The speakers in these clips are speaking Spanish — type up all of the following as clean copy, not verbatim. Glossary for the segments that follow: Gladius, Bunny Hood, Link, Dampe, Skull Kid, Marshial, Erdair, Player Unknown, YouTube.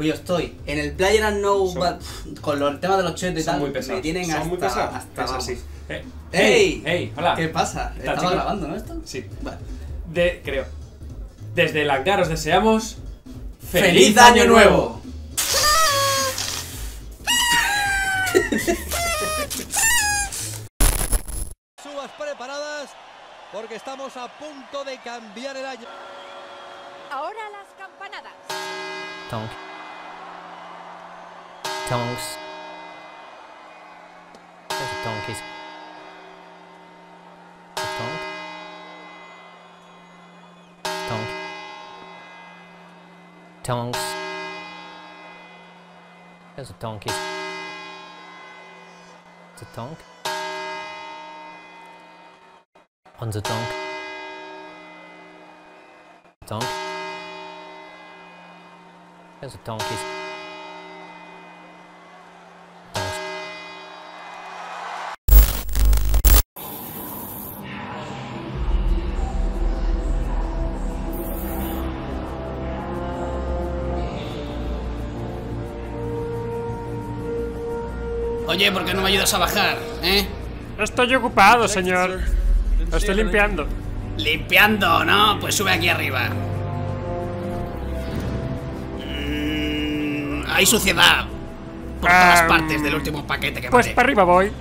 Pues yo estoy en el Player Unknown con el tema de los chetos y tal. Muy pesados. Me tienen son hasta, muy pesados. Hasta así. ¡Ey! ¡Ey! ¡Hola! ¿Qué pasa? ¿Estaba grabando, no? ¿Esto? Sí. Vale. Creo. Desde el hangar os deseamos. ¡Feliz Año Nuevo! Subas preparadas porque estamos a punto de cambiar el año. Ahora las campanadas. Tonk. Tonks. Those donkeys. Tonk. Tonk. Tonks. Those donkeys. The tonk. On the tonk. Tonk. There's a donkey. Oye, ¿por qué no me ayudas a bajar, eh? Estoy ocupado, señor. Lo estoy limpiando. ¿Limpiando, no? Pues sube aquí arriba. Hay suciedad por todas partes del último paquete que pues mandé. Para arriba voy.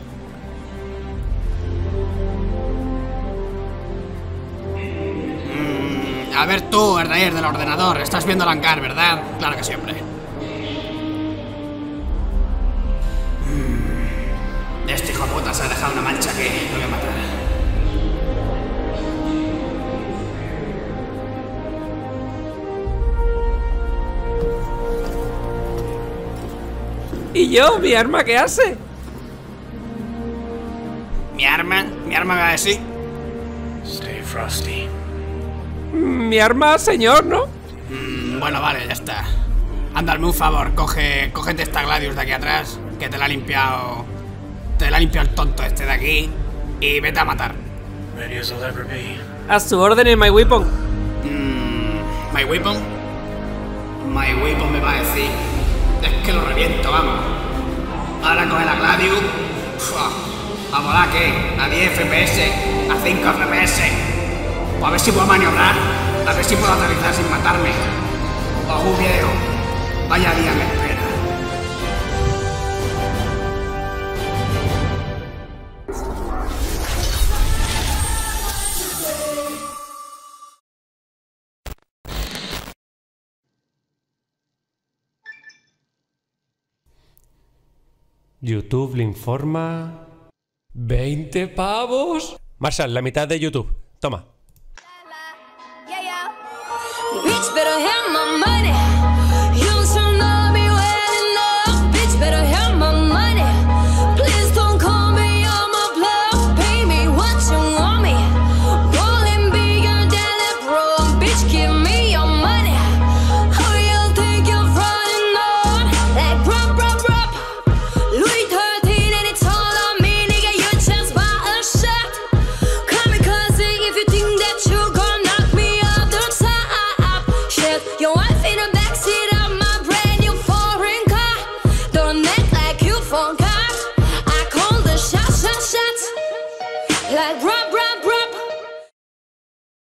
A ver tú, Erdair, del ordenador. Estás viendo el hangar, ¿verdad? Claro que siempre. Este hijo de puta se ha dejado una mancha que lo voy a matar. ¿Y yo? ¿Mi arma qué hace? ¿Mi arma? ¿Mi arma va así? Stay frosty. Mi arma, señor, ¿no? Bueno, vale, ya está. Ándame un favor, cógete esta Gladius de aquí atrás, que te la ha limpiado. Te la ha limpiado el tonto este de aquí. Y vete a matar. A su orden en my weapon. ¿My weapon? My weapon me va a decir. Es que lo reviento, vamos. Ahora coge la Gladius. A volar, ¿qué? A 10 FPS, a 5 FPS. O a ver si puedo maniobrar. A ver si puedo aterrizar sin matarme. O viejo. Vaya día me espera. YouTube le informa... ¿20 pavos? Marshall, la mitad de YouTube. Toma.